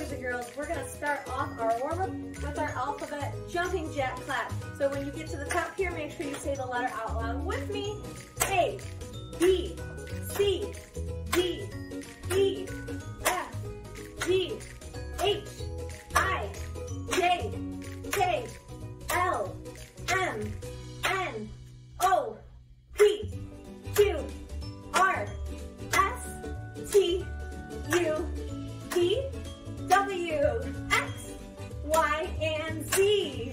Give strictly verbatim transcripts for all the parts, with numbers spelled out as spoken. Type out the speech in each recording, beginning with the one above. boys and girls, we're going to start off our warm-up with our alphabet jumping jack clap. So when you get to the top here, make sure you say the letter out loud with me. A, B, C, D, E, F, G, H, I, J, K, L, M, N, O, P, Q, R, S, T, U, V, W, X, Y, and Z.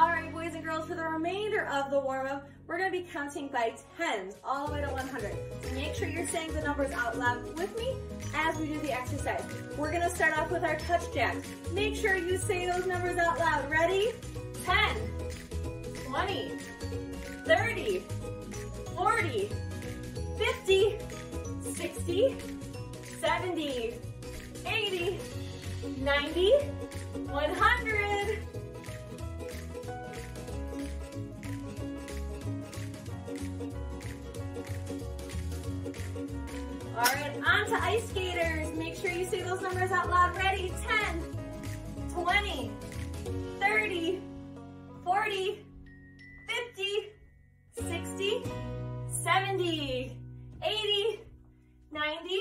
All right, boys and girls, for the remainder of the warm-up, we're going to be counting by tens all the way to one hundred. So make sure you're saying the numbers out loud with me as we do the exercise. We're going to start off with our touch jacks. Make sure you say those numbers out loud. Ready? ten, twenty, thirty, forty, fifty, sixty, seventy, eighty, ninety, one hundred. All right, on to ice skaters. Make sure you say those numbers out loud. Ready? ten, twenty, thirty, forty, fifty, sixty, seventy, eighty, ninety,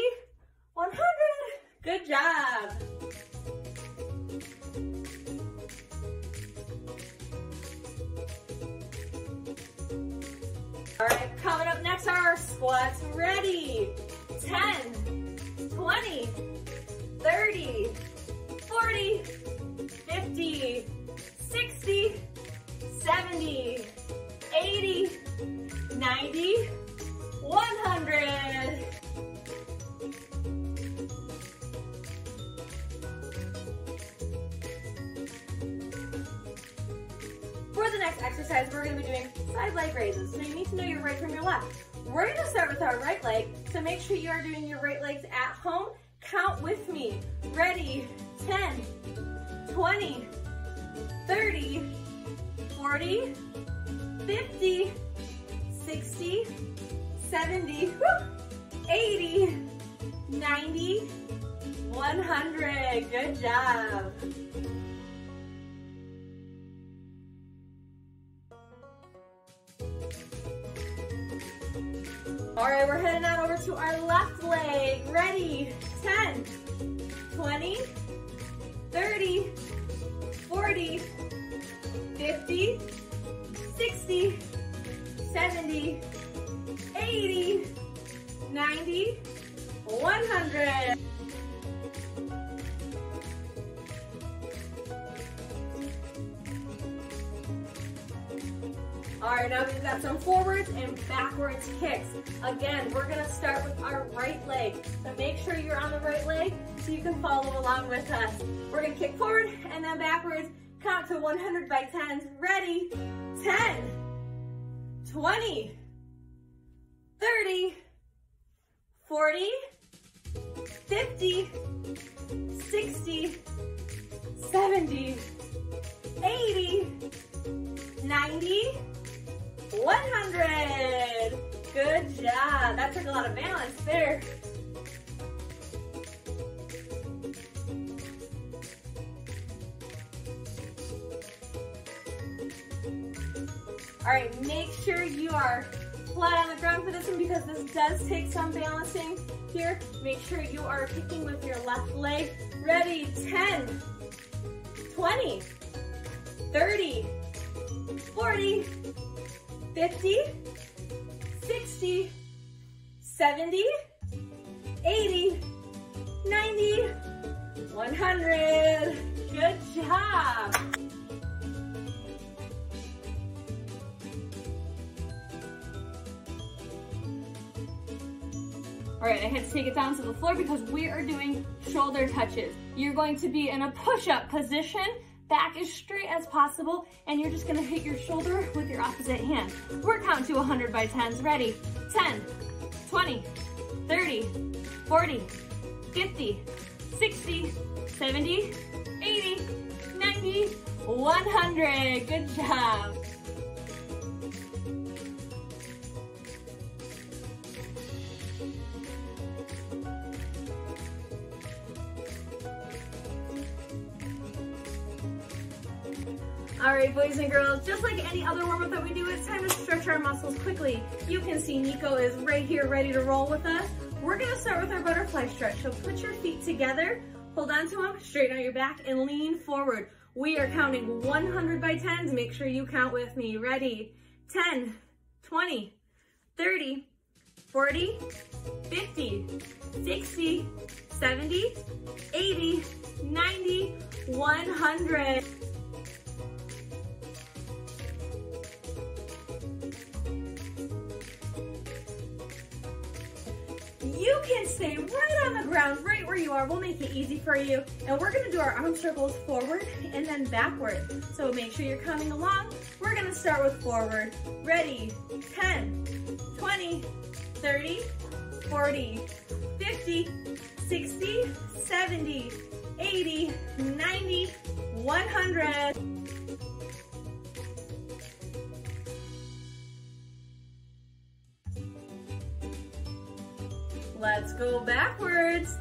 one hundred. Good job. All right, coming up next are our squats. Ready? ten, twenty, thirty, forty, fifty, sixty, seventy, eighty, ninety, one hundred. For the next exercise, we're going to be doing side leg raises, so you need to know your right from your left. We're going to start with our right leg, so make sure you are doing your right legs at home. Count with me. Ready? ten, twenty, thirty, forty, fifty, sixty, seventy, eighty, ninety, one hundred. Good job. All right, we're heading on over to our left leg. Ready? ten, twenty, thirty, forty, fifty, sixty, seventy, eighty, ninety, one hundred. All right, now we've got some forwards and backwards kicks. Again, we're gonna start with our right leg. So make sure you're on the right leg so you can follow along with us. We're gonna kick forward and then backwards. Count to one hundred by tens. Ready? ten, twenty, thirty, forty, fifty, sixty, seventy, eighty, ninety, one hundred. Good job. That took a lot of balance there. All right, make sure you are flat on the ground for this one because this does take some balancing here. Make sure you are kicking with your left leg. Ready? ten, twenty, thirty, forty, fifty, sixty, seventy, eighty, ninety, one hundred. Good job. All right, I had to take it down to the floor because we are doing shoulder touches. You're going to be in a push-up position, back as straight as possible, and you're just gonna hit your shoulder with your opposite hand. We're counting to one hundred by tens. Ready? ten, twenty, thirty, forty, fifty, sixty, seventy, eighty, ninety, one hundred. Good job. All right, boys and girls, just like any other warm-up that we do, it's time to stretch our muscles quickly. You can see Nico is right here ready to roll with us. We're gonna start with our butterfly stretch. So put your feet together, hold on to them, straighten out your back and lean forward. We are counting one hundred by tens. Make sure you count with me. Ready? ten, twenty, thirty, forty, fifty, sixty, seventy, eighty, ninety, one hundred. You can stay right on the ground, right where you are. We'll make it easy for you. And we're gonna do our arm circles forward and then backward. So make sure you're coming along. We're gonna start with forward. Ready? ten, twenty, thirty, forty, fifty, sixty, seventy, eighty, ninety, one hundred. Let's go backwards.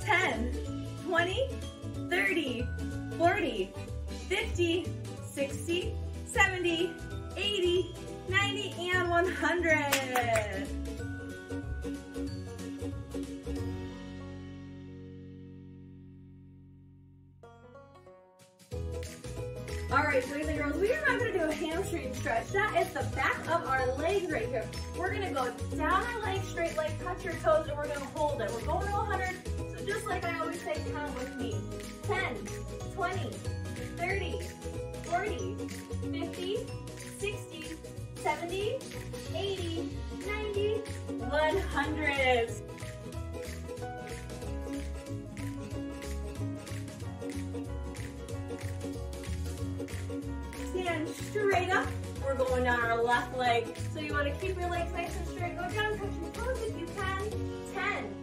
ten, twenty, thirty, forty, fifty, sixty, seventy, eighty, ninety, and one hundred. All right, boys and girls, we are now going to do a hamstring stretch. That is the back of our legs right here. We're going to go down our leg, straight leg, touch your toes, and we're going to hold it. We're going to one hundred, so just like I always say, count with me. ten, twenty, thirty, forty, fifty, sixty, seventy, eighty, ninety, one hundred. Stand straight up. We're going down our left leg. So you want to keep your legs nice and straight. Go down, touch your toes if you can. ten,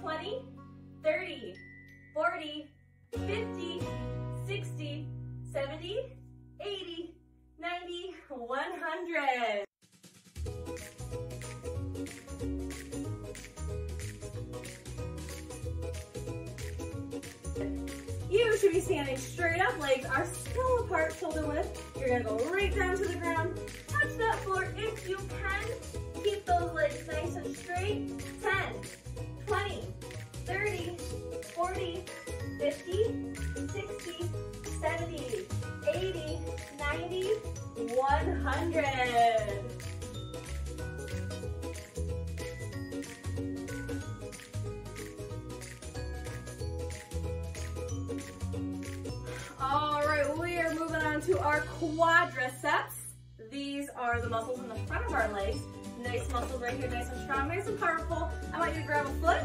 twenty, thirty, forty, fifty, sixty, seventy, eighty, ninety, one hundred. You should be standing straight up, legs are still apart, shoulder width. You're gonna go right down to the ground, touch that floor if you can. Keep those legs nice and straight. ten, twenty, thirty, forty, fifty, sixty, seventy, eighty, ninety, one hundred. To our quadriceps. These are the muscles in the front of our legs. Nice muscles right here, nice and strong, nice and powerful. I want you to grab a foot,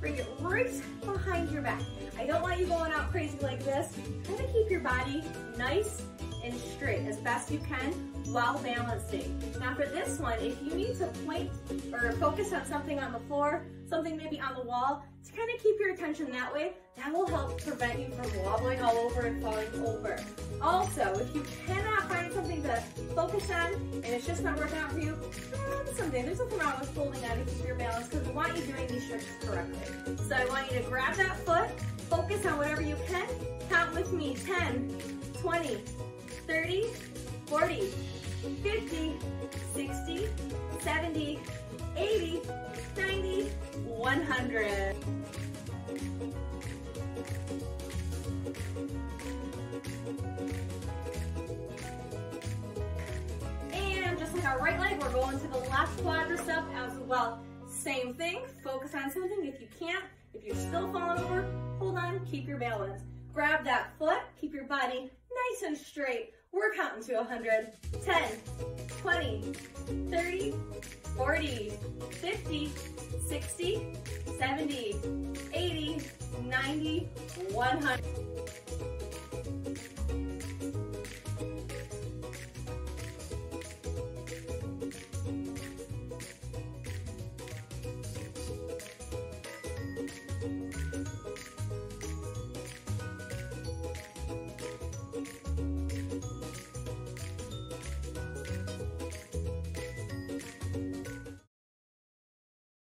bring it right behind your back. I don't want you going out crazy like this. Try to keep your body nice and straight as best you can while balancing. Now for this one, if you need to point or focus on something on the floor, something maybe on the wall, to kind of keep your attention that way, that will help prevent you from wobbling all over and falling over. Also, if you cannot find something to focus on and it's just not working out for you, grab something. There's nothing wrong with holding on to keep your balance because we want you doing these stretches correctly. So I want you to grab that foot, focus on whatever you can. Count with me, ten, twenty, thirty, forty, fifty, sixty, seventy, eighty, ninety, one hundred. And just like our right leg, we're going to the left quadricep as well. Same thing, focus on something if you can't. If you're still falling over, hold on, keep your balance. Grab that foot, keep your body nice and straight. We're counting to one hundred. ten, twenty, thirty, forty, fifty, sixty, seventy, eighty, ninety, one hundred.